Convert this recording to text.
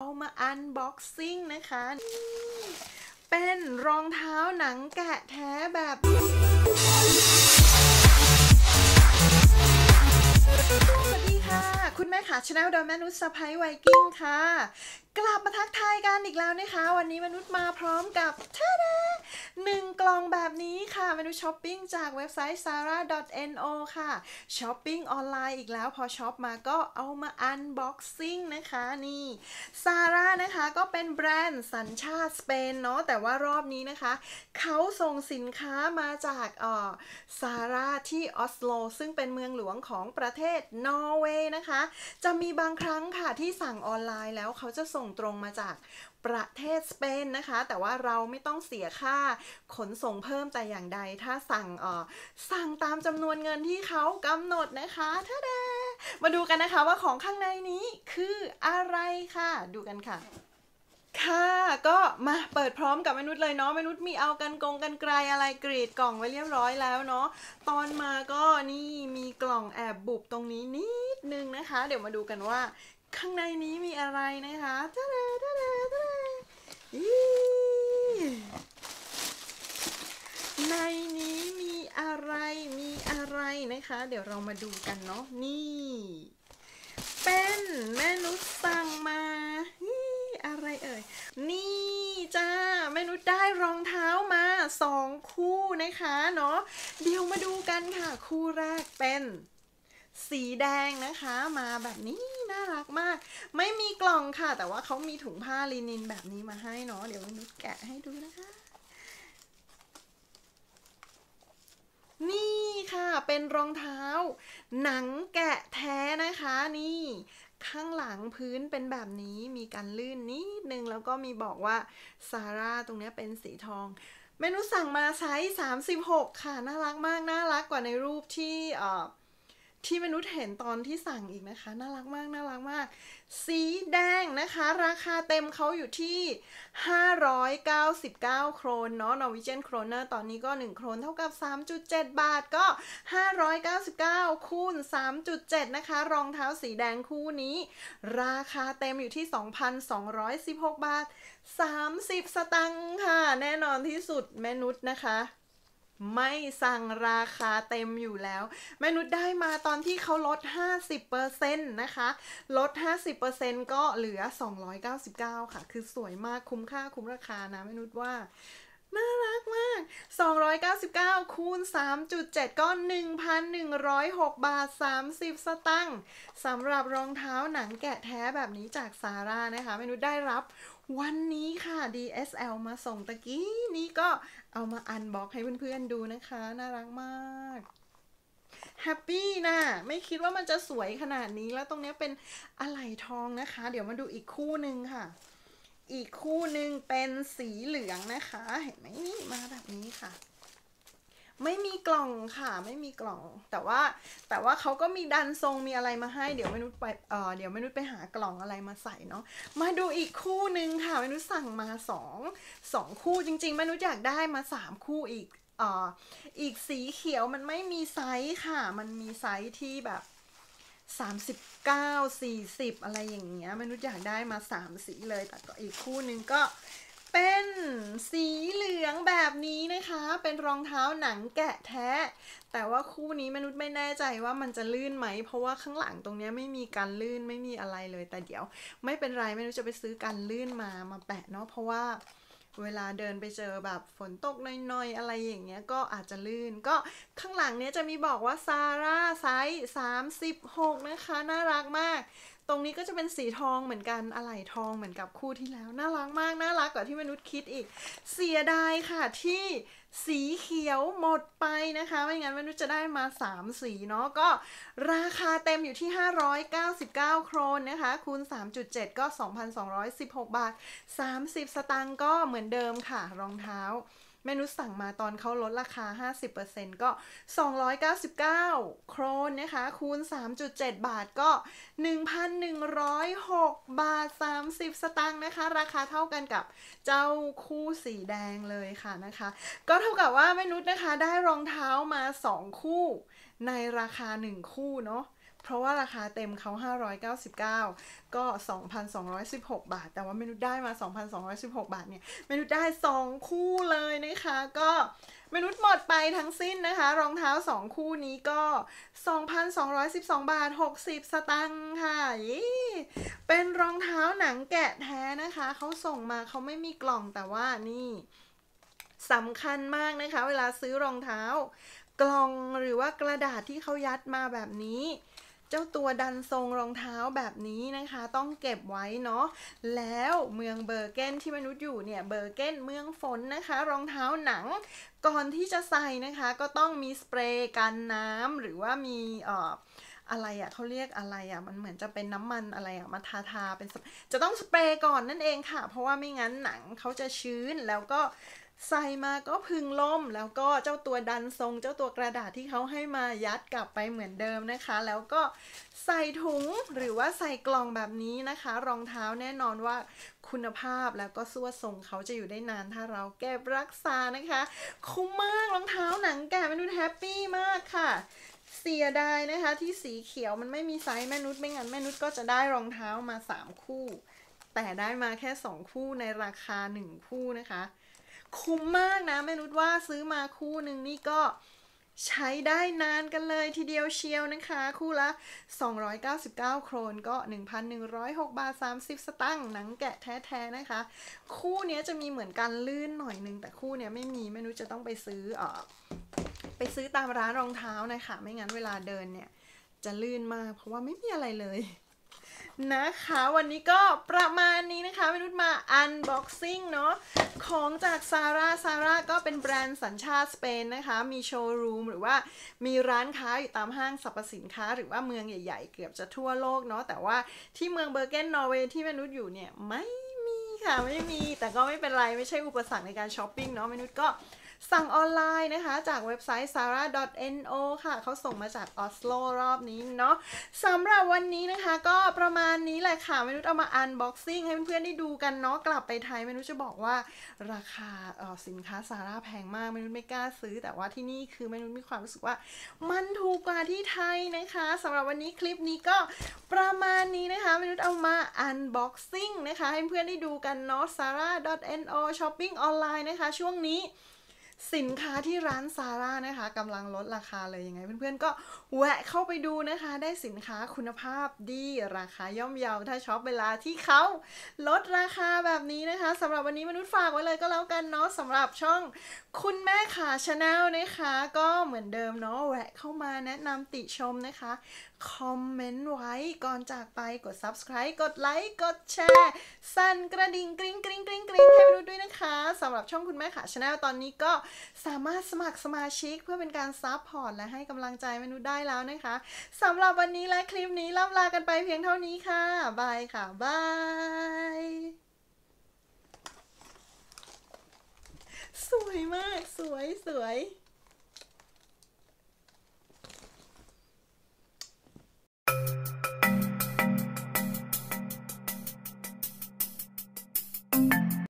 เรามาอันบ็อกซิ่งนะคะเป็นรองเท้าหนังแกะแท้แบบสวัสดีค่ะคุณแม่ขาชาแนลโดยแม่นุชสะพ้ายไวกิ้งค่ะกลับมาทักทายกันอีกแล้วนะคะวันนี้แม่นุชมาพร้อมกับ1 กล่องแบบนี้ค่ะเมนูช้อปปิ้งจากเว็บไซต์ sara.no ค่ะช้อปปิ้งออนไลน์อีกแล้วพอช้อปมาก็เอามาอันบ็อกซิ่งนะคะนี่ Sara นะคะก็เป็นแบรนด์สัญชาติสเปนเนาะแต่ว่ารอบนี้นะคะเขาส่งสินค้ามาจากSara ที่ออสโลซึ่งเป็นเมืองหลวงของประเทศนอร์เวย์นะคะจะมีบางครั้งค่ะที่สั่งออนไลน์แล้วเขาจะส่งตรงมาจากประเทศสเปนนะคะแต่ว่าเราไม่ต้องเสียค่าขนส่งเพิ่มแต่อย่างใดถ้าสั่งตามจำนวนเงินที่เขากำหนดนะคะท่าเดมาดูกันนะคะว่าของข้างในนี้คืออะไรค่ะดูกันค่ะค่ะก็มาเปิดพร้อมกับมนุษย์เลยเนาะมนุษย์มีเอากันไกลอะไรกรีดกล่องไว้เรียบร้อยแล้วเนาะตอนมาก็นี่มีกล่องแอบบุบตรงนี้นิดนึงนะคะเดี๋ยวมาดูกันว่าข้างในนี้มีอะไรนะคะท่าเดท่าเดท่าเดในนี้มีอะไรนะคะเดี๋ยวเรามาดูกันเนาะนี่เป็นแม่นุชสั่งมาอะไรเอ่ยนี่จ้าแม่นุชได้รองเท้ามา2คู่นะคะเนาะเดี๋ยวมาดูกันค่ะคู่แรกเป็นสีแดงนะคะมาแบบนี้น่ารักมากไม่มีกล่องค่ะแต่ว่าเขามีถุงผ้าลินินแบบนี้มาให้เนาะเดี๋ยวแม่นุชแกะให้ดูนะคะนี่ค่ะเป็นรองเท้าหนังแกะแท้นะคะนี่ข้างหลังพื้นเป็นแบบนี้มีกันลื่นนิดนึงแล้วก็มีบอกว่าซาร่าตรงนี้เป็นสีทองเมนูสั่งมาไซส์36ค่ะน่ารักมากน่ารักกว่าในรูปที่มนุษย์เห็นตอนที่สั่งอีกนะคะน่ารักมากน่ารักมากสีแดงนะคะราคาเต็มเขาอยู่ที่599โครนเนาะ Norwegian Kroner ตอนนี้ก็1โครนเท่ากับ 3.7 บาทก็599คูณ 3.7 นะคะรองเท้าสีแดงคู่นี้ราคาเต็มอยู่ที่ 2,216 บาท30 สตางค์ค่ะแน่นอนที่สุดแม่นุชนะคะไม่สั่งราคาเต็มอยู่แล้วแม่นุชได้มาตอนที่เขาลด 50% นะคะลด 50% ก็เหลือ299ค่ะคือสวยมากคุ้มค่าคุ้มราคานะแม่นุชว่าน่ารักมาก299คูณ 3.7 ก็ 1,106 บาท 30 สตางค์สำหรับรองเท้าหนังแกะแท้แบบนี้จากซาร่านะคะเมนูได้รับวันนี้ค่ะ DSL มาส่งตะกี้นี้ก็เอามาอันบ็อกให้เพื่อนๆดูนะคะน่ารักมากแฮปปี้นะไม่คิดว่ามันจะสวยขนาดนี้แล้วตรงนี้เป็นอะไหล่ทองนะคะเดี๋ยวมาดูอีกคู่หนึ่งค่ะอีกคู่หนึ่งเป็นสีเหลืองนะคะเห็นไหมนี่มาแบบนี้ค่ะไม่มีกล่องค่ะไม่มีกล่องแต่ว่าเขาก็มีดันทรงมีอะไรมาให้เดี๋ยวมนุษย์ไปหากล่องอะไรมาใส่เนาะมาดูอีกคู่หนึ่งค่ะมนุษย์สั่งมาสองคู่จริงๆมนุษย์อยากได้มา3คู่อีกสีเขียวมันไม่มีไซส์ค่ะมันมีไซส์ที่แบบ39 40อะไรอย่างเงี้ยมนุษย์อยากได้มา3สีเลยแต่ก็อีกคู่นึงก็เป็นสีเหลืองแบบนี้นะคะเป็นรองเท้าหนังแกะแท้แต่ว่าคู่นี้มนุษย์ไม่แน่ใจว่ามันจะลื่นไหมเพราะว่าข้างหลังตรงนี้ไม่มีกันลื่นไม่มีอะไรเลยแต่เดี๋ยวไม่เป็นไรมนุษย์จะไปซื้อกันลื่นมาแปะเนาะเพราะว่าเวลาเดินไปเจอแบบฝนตกน้อยๆอะไรอย่างเงี้ยก็อาจจะลื่นก็ข้างหลังเนี้ยจะมีบอกว่าซาร่าไซส์36นะคะน่ารักมากตรงนี้ก็จะเป็นสีทองเหมือนกันอะไหล่ทองเหมือนกับคู่ที่แล้วน่ารักมากน่ารักกว่าที่มนุษย์คิดอีกเสียดายค่ะที่สีเขียวหมดไปนะคะไม่งั้นมนุษย์จะได้มา3สีเนาะก็ราคาเต็มอยู่ที่599โครนนะคะคูณ 3.7 ก็ 2,216 บาท30 สตางค์ก็เหมือนเดิมค่ะรองเท้าเมนูสั่งมาตอนเขาลดราคา 50% ก็299โครนนะคะคูณ 3.7 บาทก็ 1,106 บาท 30 สตางค์นะคะราคาเท่ากันกับเจ้าคู่สีแดงเลยค่ะนะคะก็เท่ากับว่าเมนูนะคะได้รองเท้ามา2คู่ในราคา1คู่เนาะ เพราะว่าราคาเต็มเขา599ก็ 2,216 บาทแต่ว่าเมนูได้มา 2,216 บาทเนี่ยเมนูได้2คู่เลยนะคะก็เมนูหมดไปทั้งสิ้นนะคะรองเท้า2คู่นี้ก็ 2,212 บาท60 สตางค์ค่ะเป็นรองเท้าหนังแกะแท้นะคะเขาส่งมาเขาไม่มีกล่องแต่ว่านี่สำคัญมากนะคะเวลาซื้อรองเท้ากล่องหรือว่ากระดาษที่เขายัดมาแบบนี้เจ้าตัวดันทรงรองเท้าแบบนี้นะคะต้องเก็บไว้เนาะแล้วเมืองเบอร์เกนที่มนุษย์อยู่เนี่ยเบอร์เกนเมืองฝนนะคะรองเท้าหนังก่อนที่จะใส่นะคะก็ต้องมีสเปรย์กันน้ำหรือว่ามีอะไรอะเขาเรียกอะไรอะมันเหมือนจะเป็นน้ำมันอะไรอะมาทาเป็นจะต้องสเปรย์ก่อนนั่นเองค่ะเพราะว่าไม่งั้นหนังเขาจะชื้นแล้วก็ใส่มาก็พึงล่มแล้วก็เจ้าตัวดันทรงเจ้าตัวกระดาษที่เขาให้มายัดกลับไปเหมือนเดิมนะคะแล้วก็ใส่ถุงหรือว่าใส่กล่องแบบนี้นะคะรองเท้าแน่นอนว่าคุณภาพแล้วก็ส่วนทรงเขาจะอยู่ได้นานถ้าเราเก็บรักษานะคะคุ้มมากรองเท้าหนังแกะมันดูแฮปปี้มากค่ะเสียดายนะคะที่สีเขียวมันไม่มีไซส์แม่นุชไม่งั้นแม่นุชก็จะได้รองเท้ามา3คู่แต่ได้มาแค่2คู่ในราคา1คู่นะคะคุ้มมากนะแม่นุชว่าซื้อมาคู่หนึ่งนี่ก็ใช้ได้นานกันเลยทีเดียวเชียวนะคะคู่ละ299โครนก็ 1,106 บาท 30 สตางค์หนังแกะแท้ๆนะคะคู่นี้จะมีเหมือนกันลื่นหน่อยนึงแต่คู่นี้ไม่มีแม่นุชจะต้องไปซื้อตามร้านรองเท้านะคะไม่งั้นเวลาเดินเนี่ยจะลื่นมากเพราะว่าไม่มีอะไรเลยนะคะวันนี้ก็ประมาณนี้นะคะพี่นุชมา unboxing เนาะของจากซาร่าก็เป็นแบรนด์สัญชาติสเปนนะคะมีโชว์รูมหรือว่ามีร้านค้าอยู่ตามห้างสรรพสินค้าหรือว่าเมืองใหญ่ๆเกือบจะทั่วโลกเนาะแต่ว่าที่เมืองเบอร์เกนนอร์เวย์ที่พี่นุชอยู่เนี่ยไม่มีค่ะไม่มีแต่ก็ไม่เป็นไรไม่ใช่อุปสรรคในการช้อปปิ้งเนาะพี่นุชก็สั่งออนไลน์นะคะจากเว็บไซต์ sara.no ค่ะเขาส่งมาจากออสโลรอบนี้เนาะสำหรับวันนี้นะคะก็ประมาณนี้แหละค่ะมนุษย์เอามา unboxing ให้เพื่อนๆได้ดูกันเนาะกลับไปไทยมนุษย์จะบอกว่าราคาสินค้าซาร่าแพงมากมนุษย์ไม่กล้าซื้อแต่ว่าที่นี่คือมนุษย์มีความรู้สึกว่ามันถูกกว่าที่ไทยนะคะสำหรับวันนี้คลิปนี้ก็ประมาณนี้นะคะมนุษย์เอามา unboxing นะคะให้เพื่อนๆได้ดูกันเนาะ sara.no ช้อปปิ้งออนไลน์นะคะช่วงนี้สินค้าที่ร้านซาร่านะคะกำลังลดราคาเลยยังไงเพื่อนๆก็แวะเข้าไปดูนะคะได้สินค้าคุณภาพดีราคาย่อมเยาถ้าช็อปเวลาที่เขาลดราคาแบบนี้นะคะสำหรับวันนี้มนุษย์ฝากไว้เลยก็แล้วกันเนาะสำหรับช่องคุณแม่ขา Channel นะคะก็เหมือนเดิมเนาะแวะเข้ามาแนะนำติชมนะคะคอมเมนต์ไว้ก่อนจากไปกด subscribe กดไลค์กดแชร์สั่นกระดิ่งกริ๊งกริ๊งกริ๊งกริ๊งให้มนุษย์ด้วยนะคะสำหรับช่องคุณแม่ขา Channel ตอนนี้ก็สามารถสมัครสมาชิกเพื่อเป็นการซัพพอร์ตและให้กำลังใจมนุษย์ได้แล้วนะคะสำหรับวันนี้และคลิปนี้ล่ำลากันไปเพียงเท่านี้ค่ะบายค่ะบายสวยมากสวย